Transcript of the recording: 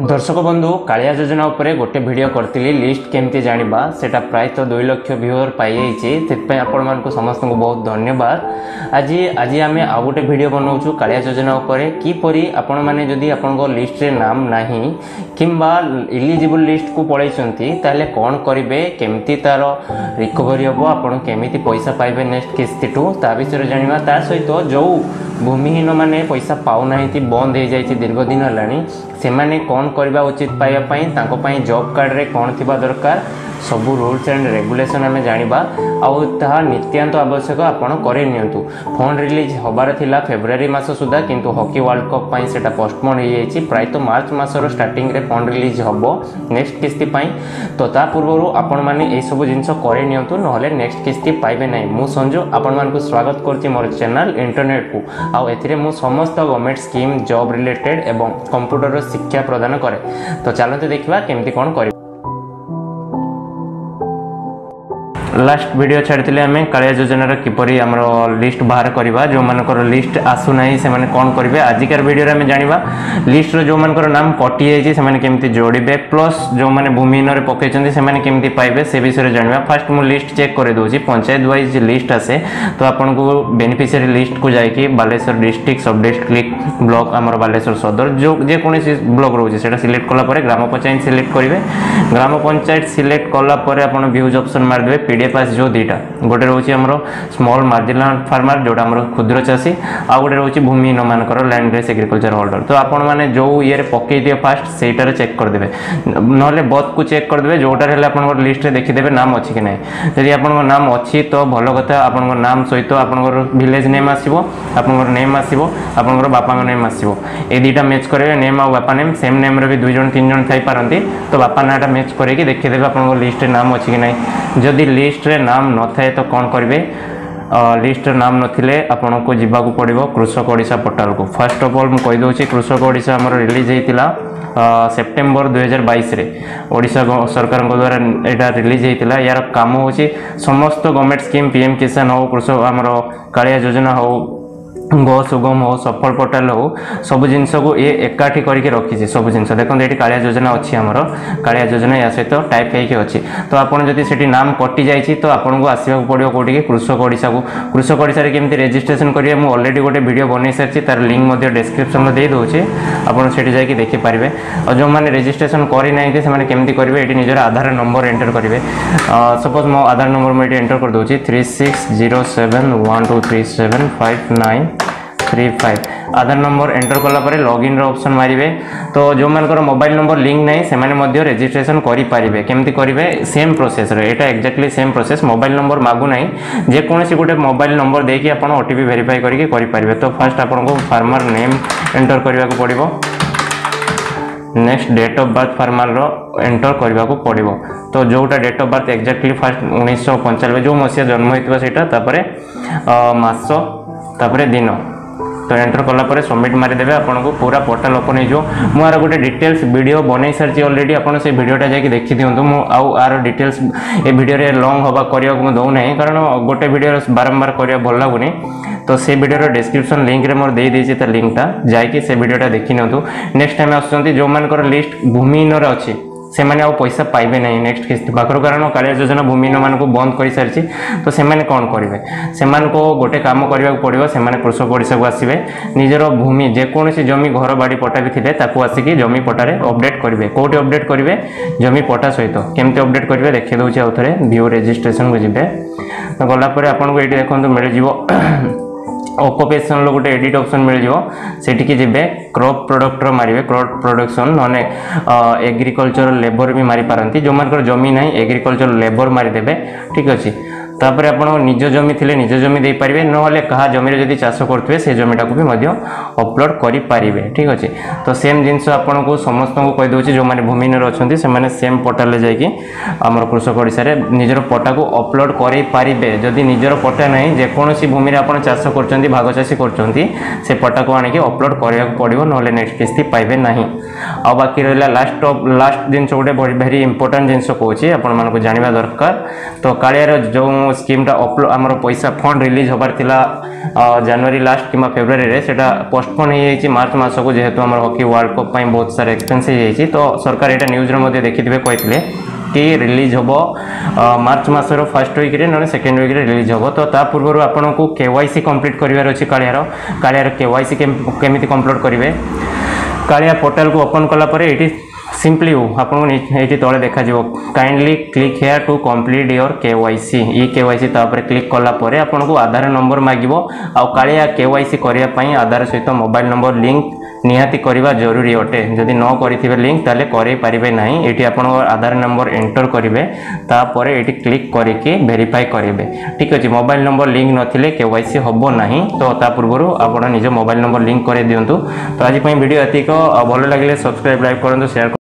दर्शक बंधु कालिया योजना उपरे गोटे वीडियो करती लिस्ट केमती जाना सेटा प्रायतः 2 लाख व्यूअर पाई से आपण मानक समस्त को बहुत धन्यवाद। आज आज आम आ गोटे वीडियो बनाऊँ कालिया योजना उपरे किपरि आपण माने जदि आपनको लिस्ट रे नाम नाही किंबा एलिजिबल लिस्ट को पळैछंती ताले कोन करिवे केमती तार रिकवरी होबो आपण केमती पैसा पाइबे नेक्स्ट किस्ती टू ता विषय जानिबा। ता सहित जो भूमिहीन माने पैसा पाउ नाहीति बंद हो जाइति दीर्घ दिन हलानी से माने कोन करबा उचित पाइबा पई तांको पई जॉब कार्ड रे कोन थिबा दरकार सब रूल्स एंड रेगुलेशन आम जाना आहा नित्यांत आवश्यक आपड़ करे नियंतु। फंड रिलीज होबार थिला फेब्रुआरी मास सुधा किंतु हॉकी वर्ल्ड कप पई सेटा पोस्टपोन हो जाइए प्रायतः मार्च मासर स्टार्टिंग रे फंड रिलीज होबो नेक्स्ट किस्ती पई। तो ता पूर्वरु आपण माने ए सब जिंस करे नियंतु नहले नेक्स्ट किस्ती पाइबे नै। मु संजू आपण मानकु स्वागत करथि मोर चैनल इंटरनेट को आउ एथिरे मु समस्त गवर्नमेंट स्कीम जॉब रिलेटेड एवं कंप्यूटर शिक्षा प्रदान करे। तो चलते देखिबा केमती कोन करे। लास्ट वीडियो छाड़ी आम कालिया योजना किपरि आमर लिस्ट बाहर करवा जो मानकर लिस्ट आसूना से माने कौन करेंगे आजिकार वीडियो आम जाना लिस्टर जो मानकर नाम कटि जाइए से केमती जोड़े प्लस जो माने भूमिहीन पकड़ते से केमती पाइबे से विषय जाना। फास्ट मु लिस्ट चेक कर दूसरी पंचायत वाइज लिस्ट आसे तो आपको बेनिफिशियरी लिस्ट को जाकि बालेश्वर डिस्ट्रिक्ट सब डिस्ट्रिक्ट ब्लॉक आमर बालेश्वर सदर जो जेको ब्लॉक रोचे से सिलेक्ट कलापर ग्राम पंचायत सिलेक्ट करेंगे। ग्राम पंचायत सिलेक्ट कलापर आप व्यूज ऑप्शन मारिदेवे पास जो दीटा गोटे रोचे हमरो स्मॉल मार्जिनल फार्मर जोटा हमरो क्षुद्र चाषी आ गोटे रोचे भूमिहीन मानकर लैंड ग्रेस एग्रीकल्चर होल्डर। तो आपण माने जो ये पकई दिए फास्ट सेटार चेक करदे नहले बथ को चेक करदे जोटार हेले आपन लिस्ट रे देखिदेबे नाम अछि कि नै। यदि आपन नाम अछि तो भलो कथा आपन नाम सहित आपन विलेज नेम आसीबो आपन नेम आसीबो आपन बापा नेम आसीबो ए दीटा मैच करबे नेम आ बापा नेम सेम नेम रे भी 2 जन 3 जन थाई पारंती। तो बापा नाटा मैच करके देखिदेबे आपन लिस्ट रे नाम अछि कि नै। जदि लिस्ट रे नाम न थाए तो कौन करेंगे लिस्ट नाम नथिले आपन को जीवाकू पड़ो कृषक ओडिशा पोर्टल को। फर्स्ट ऑफ ऑल मु कहि दोछि कृषक ओडिशा हमर रिलीज हेतिला सेप्टेम्बर 2022 रे ओडिशा सरकार द्वारा एटा रिलीज हेतिला। यार काम होछि समस्त गवर्नमेंट स्कीम पीएम किसान हो कृषक हमर कालिया योजना हो गो सुगम हो सफल पोर्टाल हो सब जिन को ये एकाठी करके रखी सब जिन देखते ये कालिया योजना अच्छी आमर कालिया योजना या सहित टाइप होके अच्छे। तो आपड़ जब से नाम कटि जाइए तो आपको आसवा पड़ो कौटे कृषक ओडिशा को। कृषक ओडिशा केमती रेजिस्ट्रेशन करेंगे मुझे अलरेडी गोटे वीडियो बन सारी तार लिंक डिस्क्रिप्शन में दे दूसरी आपड़ी जाकि देखिपारे। और जो मैंने रेजिस्ट्रेशन करना से केमती करेंगे ये निजर आधार नंबर एंटर करेंगे। सपोज मो आधार नंबर मुझे एंटर कर दूसरी 360712375935 आधार नंबर एंटर कलापर लॉगिन ऑप्शन मारे। तो जो मानकर मोबाइल नंबर लिंक ना से रेजिस्ट्रेशन करेंगे केमती करेंगे सेम प्रोसेस एटा exactly same process mobile number मागुना जेकोसी गोटे मोबाइल नंबर देके आप ओटीपी वेरीफाई करेंगे। तो फास्ट आपको फार्मर नेम एंटर करने को पड़ो next date of birth farmer enter करने को पड़ो। तो जोटा date of birth exactly first 1995 जो मसीहा जन्म होता से मस तापरे दिन तो एंटर कलापर सबमिट मारिदेवे आपको पूरा पोर्टाल ओपन हो। मुझे गोटे डिटेल्स वीडियो बन सारी अलरेडी आपड़ से भिडियोटा जाकि देखी दिखाँ मु आर डिटेल्स ए भिडियो लंग हवा करने दौना कारण गोटे भिडियो बारंबार कर भल लगुनि। तो से भिडियोर डिस्क्रिप्शन लिंक रे मोर दे देछि त लिंकटा जाकि से भिडियोटा देखी नियंतु। नेक्स्ट टाइम आसुछंती जो मानकर लिस्ट भूमिहीन अच्छी से माने पैसा पाइबे नहीं नेक्स्ट किस्ती पाखर कारण कालिया योजना भूमिहीन मान बंद कर सारी। तो से माने कौन करेंगे से मानको गोटे काम करने को पड़ो से माने कृषक ओडिशा को आसवे निजर भूमि जेकोसी जमी घर बाड़ी पटा भी थे आसिक जमी पटारे अपडेट करेंगे कौटे अपडेट करेंगे जमी पटा सहित केमती अपडेट करेंगे देखी दूसरी आउ थे व्यू रेजिस्ट्रेशन को जब तो गलापर आपको ये देखते मिल ऑक्युपेशनल गोटे एडिट ऑप्शन मिल सेटिकी जब क्रॉप प्रोडक्टर मारे क्रॉप प्रोडक्शन नने एग्रीकल्चर लेबर भी मारी पारती जो मानकर जमी ना एग्रीकल्चर लेबर मारिदेवे ठीक अच्छे। तापर आप निज जमी थे निज जमी दे पारे ना क्या जमी जब चाष करेंगे से जमीटा को भी अपलोड करेंगे ठीक अच्छे। तो सेम जिनस आपको समस्त को कहीदे जो मैंने भूमिहीन अच्छे से सेम पोर्टाल जाकि आमर कृषक ओडिशा निजर पटा को अपलोड करेंगे। जदि निजर पटा ना जेकोसी भूमि आप चाष कर भाग चाषी कर पटा को आणिक अपलोड करने को पड़ो ना नेक्स्ट किस्ती पाइबे ना। आ बाकी रहा लास्ट जिन गोटे भेरी इंपोर्टां जिनस कौन मानक जाना दरकार। तो कालिया जो स्कीमटा अपलोड आमर पैसा फंड रिलीज होबार थिला जनवरी लास्ट किमा फेब्रुआरी रे सेटा पोस्टपोन हो जाइए मार्च मास को जेहेतु आमर हॉकी वर्ल्ड कप पई बहुत सारे एक्सपेंस हो जाइए। तो सरकार एटा न्यूज रे मध्ये देखिथिबे कहिथिले कि रिलीज होबो मार्च मासर फर्स्ट वीक रे न सेकेंड वीक रे रिलीज होबो। तो ता पूर्वरु आपनकु केवाईसी कंप्लीट करिवार अछि। कालियार केवाईसी केमिति कंप्लीट करिवे कालिया पोर्टल को ओपन कला परे एटी सिंपली आपको तले देखा kindly click here to complete your KYC. E KYC तापर क्लिक कलापर आपको आधार नंबर मांगो आ कालिया केवाईसी करने आधार सहित मोबाइल नंबर लिंक निहाती करवा जरूरी अटे। जदि न करेंगे लिंक ताले करे पारिबे नहीं। ये आप आधार नंबर एंटर करेंगे तापर ये क्लिक करके वेरीफाई करेंगे। ठीक अच्छे मोबाइल नंबर लिंक नथिले केवाईसी होबो नहीं। तो ता पूर्व आप निज मोबाइल नंबर लिंक कर दिंतु। तो आज वीडियो ये भल लगे सब्सक्राइब लाइक करूँ सेयार।